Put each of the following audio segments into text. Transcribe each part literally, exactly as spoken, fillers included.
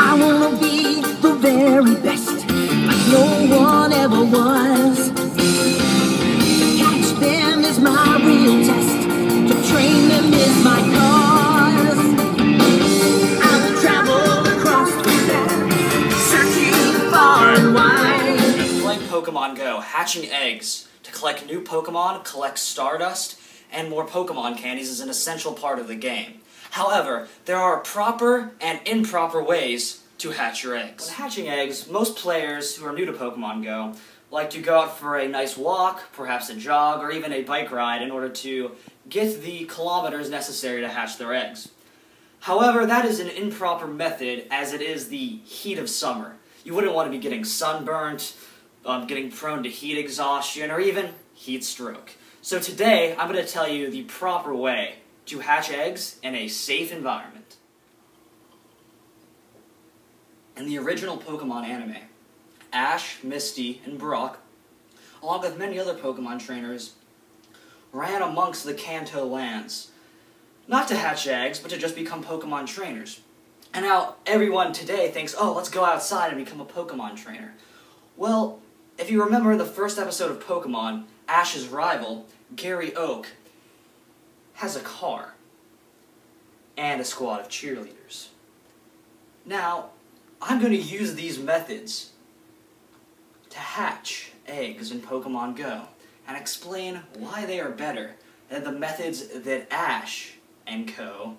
I wanna be the very best, but no one ever was. Catch them is my real test, to train them is my cause. I will travel across with them, searching far and wide. Playing Pokemon Go, hatching eggs. Collect new Pokemon, collect Stardust, and more Pokemon candies is an essential part of the game. However, there are proper and improper ways to hatch your eggs. When hatching eggs, most players who are new to Pokemon Go like to go out for a nice walk, perhaps a jog, or even a bike ride in order to get the kilometers necessary to hatch their eggs. However, that is an improper method as it is the heat of summer. You wouldn't want to be getting sunburnt, Um, getting prone to heat exhaustion, or even heat stroke. So today, I'm going to tell you the proper way to hatch eggs in a safe environment. In the original Pokemon anime, Ash, Misty, and Brock, along with many other Pokemon trainers, ran amongst the Kanto lands, not to hatch eggs, but to just become Pokemon trainers. And now everyone today thinks, oh, let's go outside and become a Pokemon trainer. Well, if you remember in the first episode of Pokemon, Ash's rival, Gary Oak, has a car and a squad of cheerleaders. Now, I'm going to use these methods to hatch eggs in Pokemon Go and explain why they are better than the methods that Ash and co.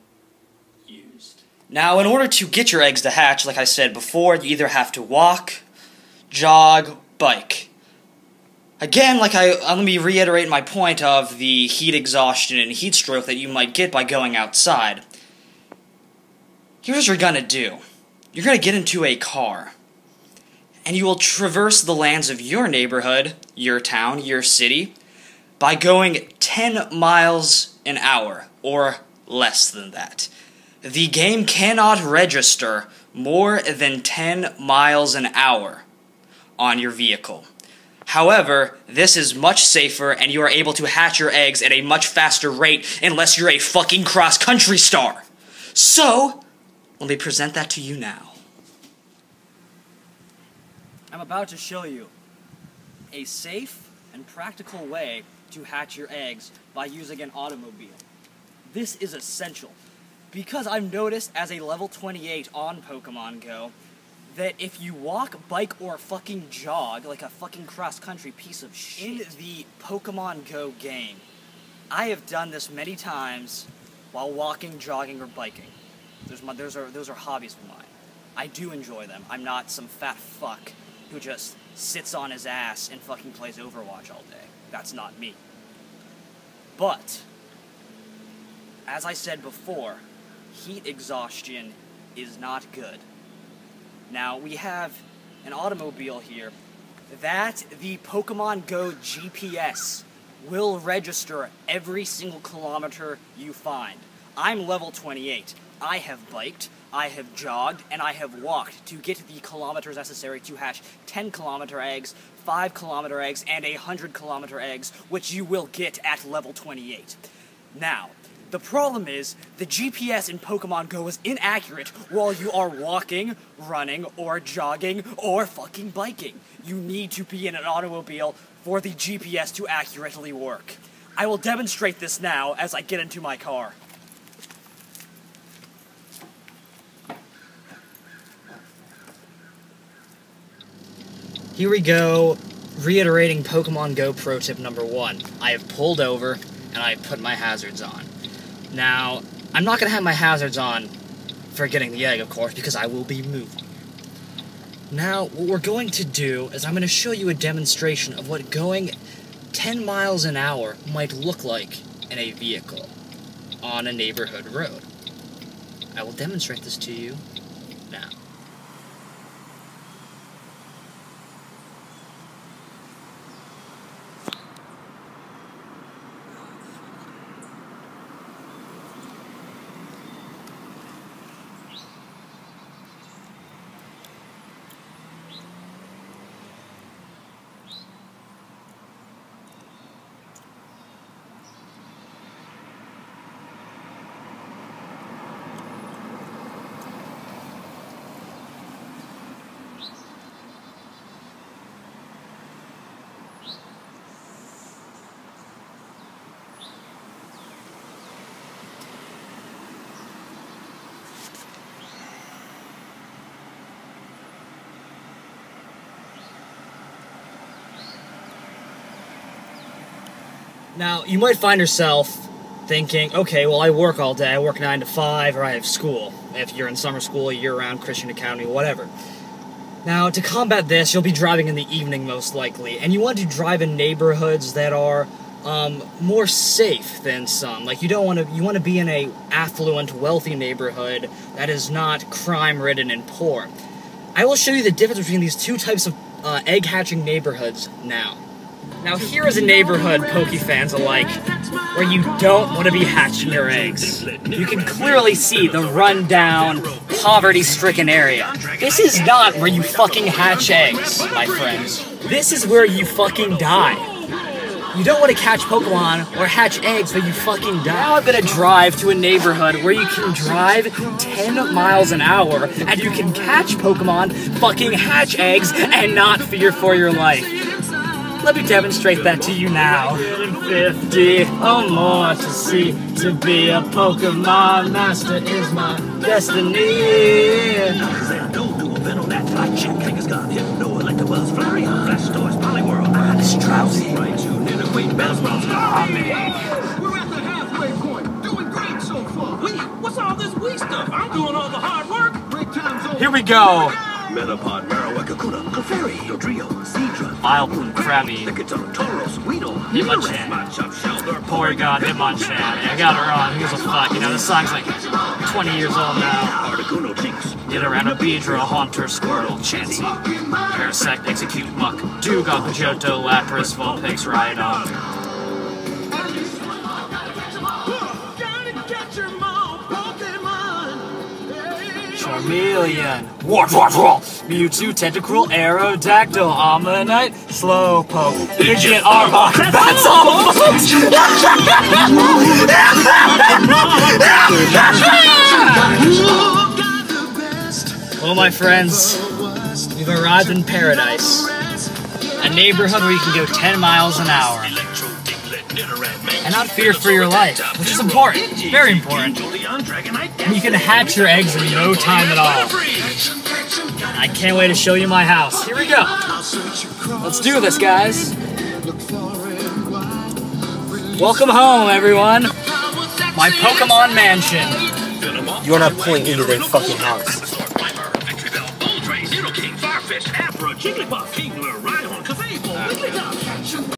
used. Now, in order to get your eggs to hatch, like I said before, you either have to walk, jog, bike. Again, like I, let me reiterate my point of the heat exhaustion and heat stroke that you might get by going outside. Here's what you're gonna do. You're gonna get into a car, and you will traverse the lands of your neighborhood, your town, your city, by going ten miles an hour, or less than that. The game cannot register more than ten miles an hour. On your vehicle. However, this is much safer and you are able to hatch your eggs at a much faster rate unless you're a fucking cross-country star. So, let me present that to you now. I'm about to show you a safe and practical way to hatch your eggs by using an automobile. This is essential because I've noticed as a level twenty-eight on Pokemon Go that if you walk, bike, or fucking jog like a fucking cross-country piece of shit in the Pokemon Go game, I have done this many times while walking, jogging, or biking. Those, my, those, are, those are hobbies of mine. I do enjoy them. I'm not some fat fuck who just sits on his ass and fucking plays Overwatch all day. That's not me. But, as I said before, heat exhaustion is not good. Now, we have an automobile here that the Pokemon Go G P S will register every single kilometer you find. I'm level twenty-eight. I have biked, I have jogged, and I have walked to get the kilometers necessary to hatch ten kilometer eggs, five kilometer eggs, and one hundred kilometer eggs, which you will get at level twenty-eight. Now, the problem is, the G P S in Pokemon Go is inaccurate while you are walking, running, or jogging, or fucking biking. You need to be in an automobile for the G P S to accurately work. I will demonstrate this now as I get into my car. Here we go, reiterating Pokemon Go pro tip number one. I have pulled over, and I have put my hazards on. Now, I'm not going to have my hazards on for getting the egg, of course, because I will be moved. Now, what we're going to do is I'm going to show you a demonstration of what going ten miles an hour might look like in a vehicle on a neighborhood road. I will demonstrate this to you now. Now, you might find yourself thinking, okay, well, I work all day. I work nine to five, or I have school. If you're in summer school, year-round, Christian County, whatever. Now, to combat this, you'll be driving in the evening, most likely. And you want to drive in neighborhoods that are um, more safe than some. Like, you don't want to, you want to be in a affluent, wealthy neighborhood that is not crime-ridden and poor. I will show you the difference between these two types of uh, egg-hatching neighborhoods now. Now, here is a neighborhood, Pokefans alike, where you don't want to be hatching your eggs. You can clearly see the run-down, poverty-stricken area. This is not where you fucking hatch eggs, my friends. This is where you fucking die. You don't want to catch Pokemon or hatch eggs, but you fucking die. Now I'm gonna drive to a neighborhood where you can drive ten miles an hour, and you can catch Pokemon, fucking hatch eggs, and not fear for your life. Let me demonstrate that to you now. one hundred fifty or more to see. To be a Pokemon master is my destiny. Don't do a Venonat. My chick is gone. Hypno, Electibuzz, Flareon, Blastoise, Poliwhirl, Oddish, Drowsy, Raichu, Nidoqueen, Bellsprout, Army. We're at the halfway point. Doing great so far. Wait, what's all this wee stuff? I'm doing all the hard work. Break time's over. Here we go. Metapod, Marowak, Kakuna, Clefairy, Dugtrio, Beedra, Vulpix, Krabby, Lickitung, Tauros, Weedle, Hitmonchan, Poor God, Hitmonchan. I got her on. Who gives a fuck? You know, this song's like twenty years old now. Articuno, Jinx, Nidoran, Beedra, Haunter, Squirtle, Chansey, Parasect, Execute, Muck, Dugong, Johto, Lapras, Vulpix, Rhydon. Chameleon, War, War, War, Mewtwo, Tentacruel, Aerodactyl, Omanyte, Slowpoke, Idiot, Arbok. That's all, folks! Well, my friends, we've arrived in paradise. A neighborhood where you can go ten miles an hour. And not fear for your life, which is important, very important. And you can hatch your eggs in no time at all. I can't wait to show you my house. Here we go. Let's do this, guys. Welcome home, everyone. My Pokemon mansion. You're not pulling into their fucking house. Aphra, Jigglypuff, Kingler, Rhydon, Clefable, Wigglytuff.